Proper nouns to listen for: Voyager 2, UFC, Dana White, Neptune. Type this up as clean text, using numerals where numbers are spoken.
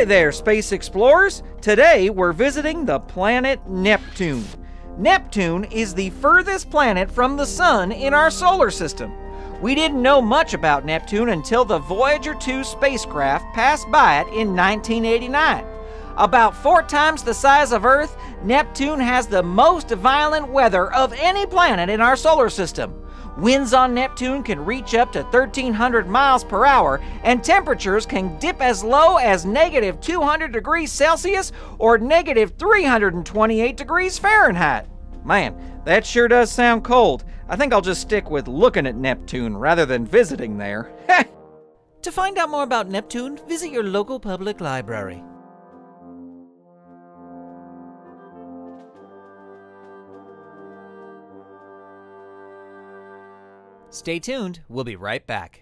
Howdy there, space explorers! Today we're visiting the planet Neptune. Neptune is the furthest planet from the Sun in our solar system. We didn't know much about Neptune until the Voyager 2 spacecraft passed by it in 1989. About 4 times the size of Earth, Neptune has the most violent weather of any planet in our solar system. Winds on Neptune can reach up to 1,300 miles per hour, and temperatures can dip as low as -200 degrees Celsius or -328 degrees Fahrenheit. Man, that sure does sound cold. I think I'll just stick with looking at Neptune rather than visiting there. To find out more about Neptune, visit your local public library. Stay tuned, we'll be right back.